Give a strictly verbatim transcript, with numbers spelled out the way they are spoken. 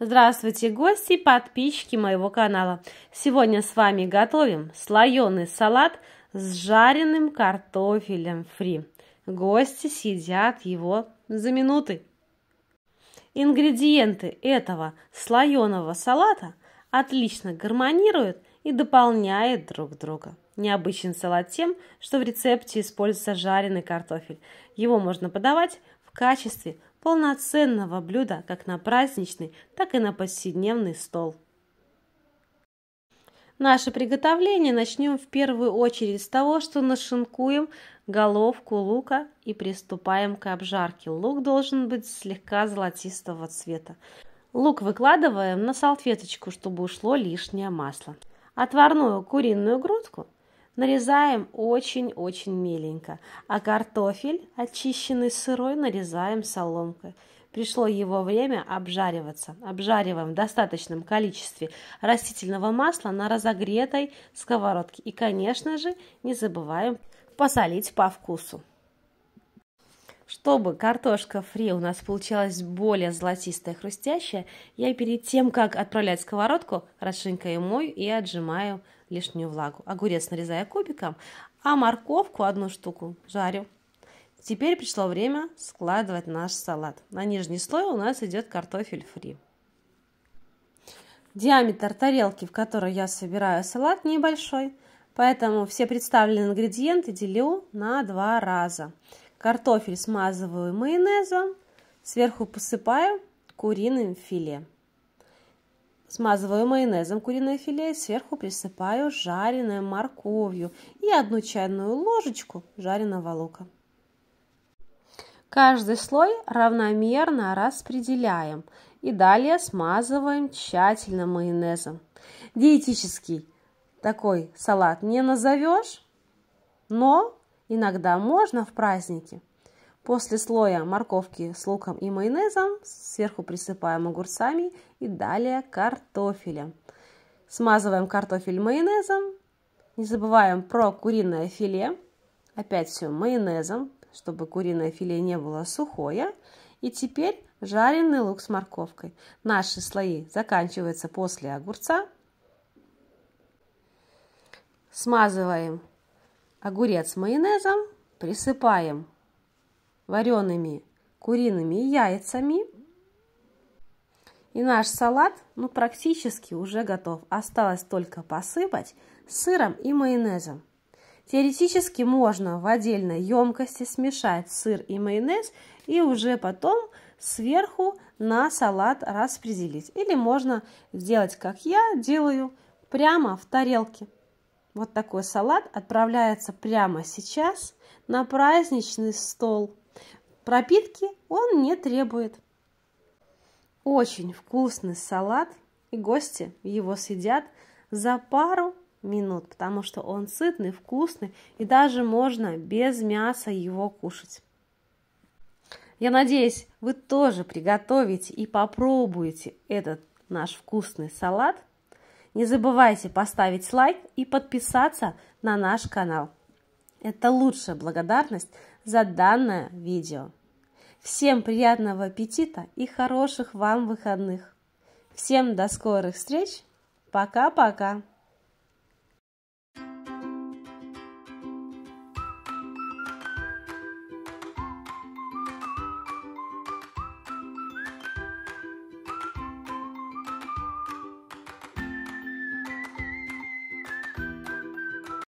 Здравствуйте, гости и подписчики моего канала! Сегодня с вами готовим слоеный салат с жареным картофелем фри. Гости съедят его за минуты. Ингредиенты этого слоеного салата отлично гармонируют и дополняют друг друга. Необычен салат тем, что в рецепте используется жареный картофель. Его можно подавать в качестве полноценного блюда как на праздничный, так и на повседневный стол. Наше приготовление начнем в первую очередь с того, что нашинкуем головку лука и приступаем к обжарке. Лук должен быть слегка золотистого цвета. Лук выкладываем на салфеточку, чтобы ушло лишнее масло. Отварную куриную грудку нарезаем очень-очень меленько, а картофель, очищенный сырой, нарезаем соломкой. Пришло его время обжариваться. Обжариваем в достаточном количестве растительного масла на разогретой сковородке. И, конечно же, не забываем посолить по вкусу. Чтобы картошка фри у нас получалась более золотистая и хрустящая, я перед тем, как отправлять в сковородку, хорошенько мою и отжимаю лишнюю влагу. Огурец нарезаю кубиком, а морковку одну штуку жарю. Теперь пришло время складывать наш салат. На нижний слой у нас идет картофель фри. Диаметр тарелки, в которой я собираю салат, небольшой, поэтому все представленные ингредиенты делю на два раза. Картофель смазываю майонезом, сверху посыпаю куриным филе. Смазываю майонезом куриное филе, сверху присыпаю жареной морковью и одну чайную ложечку жареного лука. Каждый слой равномерно распределяем и далее смазываем тщательно майонезом. Диетический такой салат не назовешь, но иногда можно в праздники. После слоя морковки с луком и майонезом сверху присыпаем огурцами и далее картофелем. Смазываем картофель майонезом. Не забываем про куриное филе. Опять все майонезом, чтобы куриное филе не было сухое. И теперь жареный лук с морковкой. Наши слои заканчиваются после огурца. Смазываем огурец майонезом, присыпаем вареными куриными яйцами. И наш салат ну, практически уже готов. Осталось только посыпать сыром и майонезом. Теоретически можно в отдельной емкости смешать сыр и майонез и уже потом сверху на салат распределить. Или можно сделать, как я делаю, прямо в тарелке. Вот такой салат отправляется прямо сейчас на праздничный стол. Пропитки он не требует. Очень вкусный салат, и гости его съедят за пару минут, потому что он сытный, вкусный, и даже можно без мяса его кушать. Я надеюсь, вы тоже приготовите и попробуете этот наш вкусный салат. Не забывайте поставить лайк и подписаться на наш канал. Это лучшая благодарность за данное видео. Всем приятного аппетита и хороших вам выходных. Всем до скорых встреч. Пока-пока.